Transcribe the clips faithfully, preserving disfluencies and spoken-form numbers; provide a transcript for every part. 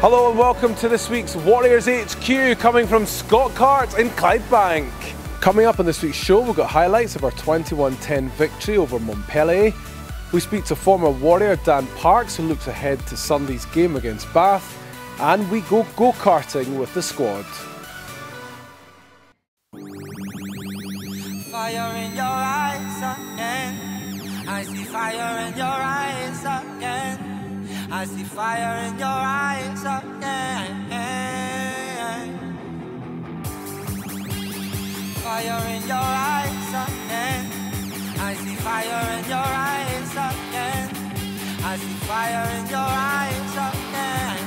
Hello and welcome to this week's Warriors H Q, coming from Scotkart in Clydebank. Coming up on this week's show, we've got highlights of our twenty-one ten victory over Montpellier. We speak to former Warrior Dan Parks, who looks ahead to Sunday's game against Bath. And we go go-karting with the squad. Fire in your eyes again. I see fire in your eyes again. I see fire in your eyes again. Fire in your eyes again. I see fire in your eyes again. I see fire in your eyes again.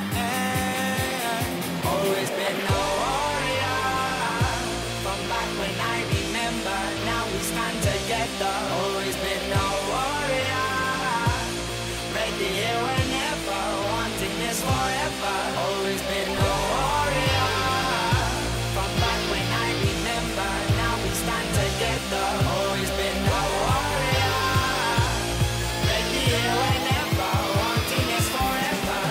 Always been a warrior. From back when I remember, now we stand together. Always been a warrior. Ready here and forever, always been a warrior. From back when I remember, now we stand together. Always been a warrior. Ready here whenever, wanting us forever.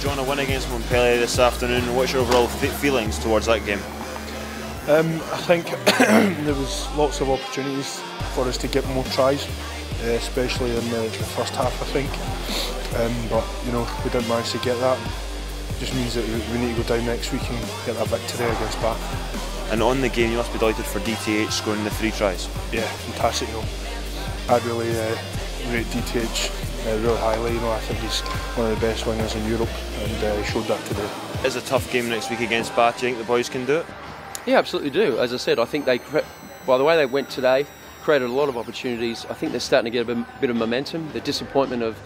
John, a win against Montpellier this afternoon. What's your overall feelings towards that game? Um, I think there was lots of opportunities for us to get more tries, uh, especially in the, the first half, I think. Um, but you know, we didn't manage to get that. It just means that we need to go down next week and get that victory against Bath. And on the game, you must be delighted for D T H scoring the three tries. Yeah, fantastic. You know, I really uh, rate D T H. Uh, really highly, you know, I think he's one of the best wingers in Europe, and uh, he showed that today. It's a tough game next week against Bath. Do you think the boys can do it? Yeah, absolutely do. As I said, I think they, by the way they went today, created a lot of opportunities. I think they're starting to get a bit of momentum. The disappointment of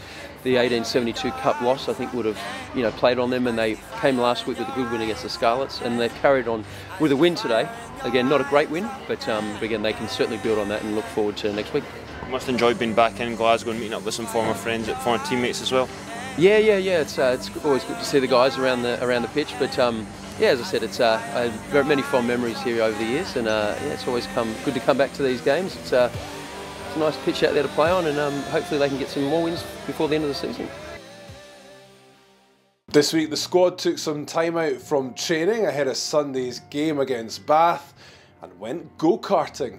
the eighteen seventy-two Cup loss, I think, would have, you know, played on them, and they came last week with a good win against the Scarlets, and they've carried on with a win today. Again, not a great win, but um, again, they can certainly build on that and look forward to next week. You must enjoy being back in Glasgow and meeting up with some former friends, former teammates as well. Yeah, yeah, yeah. It's uh, it's always good to see the guys around the around the pitch. But um, yeah, as I said, it's uh, I have very many fond memories here over the years, and uh, yeah, it's always come good to come back to these games. It's, uh, it's a nice pitch out there to play on, and um, hopefully they can get some more wins before the end of the season. This week, the squad took some time out from training ahead of Sunday's game against Bath, and went go-karting.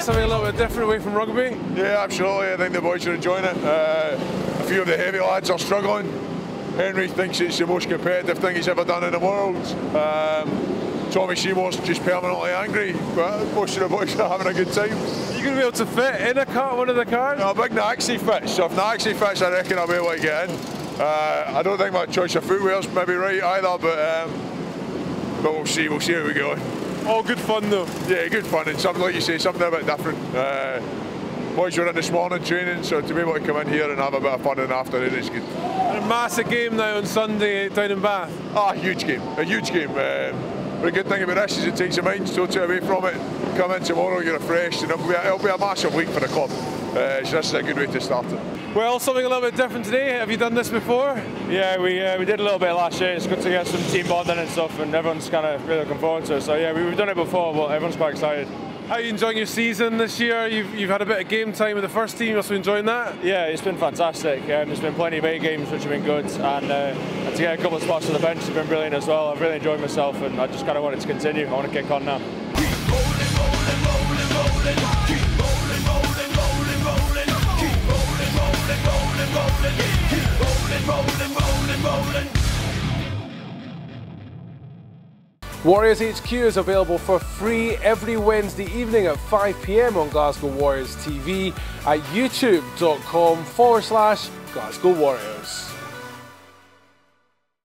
Something a little bit different away from rugby? Yeah, absolutely. I think the boys are enjoying it. Uh, a few of the heavy lads are struggling. Henry thinks it's the most competitive thing he's ever done in the world. Um, Tommy Seymour's just permanently angry, but most of the boys are having a good time. Are you going to be able to fit in a car, one of the cars? No, a big Naxi fits. So if Naxi fits, I reckon I'll be able to get in. Uh, I don't think my choice of footwear's maybe right either, but, um, but we'll see. We'll see how we go. All good fun though. Yeah, good fun, and something like you say, something a bit different. Uh, boys were in this morning training, so to be able to come in here and have a bit of fun in the afternoon is good. And a massive game now on Sunday down in Bath. Ah, huge game, a huge game. Uh, but a good thing about this is it takes your mind totally away from it. Come in tomorrow, you're refreshed, and it'll be a, it'll be a massive week for the club. Uh, so this is a good way to start it. Well, something a little bit different today. Have you done this before? Yeah, we uh, we did a little bit last year. It's good to get some team bonding and stuff, and everyone's kind of really looking forward to it. So yeah, we've done it before, but everyone's quite excited. How are you enjoying your season this year? You've, you've had a bit of game time with the first team. You must be enjoying that? Yeah, it's been fantastic. Um, there's been plenty of A games which have been good, and, uh, and to get a couple of spots on the bench has been brilliant as well. I've really enjoyed myself, and I just kind of want it to continue. I want to kick on now. Keep rolling, rolling, rolling, rolling. Keep rolling, rolling, rolling, rolling. Keep rolling, rolling, rolling, rolling. Keep rolling, rolling, rolling, rolling. Warriors H Q is available for free every Wednesday evening at five p m on Glasgow Warriors T V at youtube dot com forward slash Glasgow Warriors.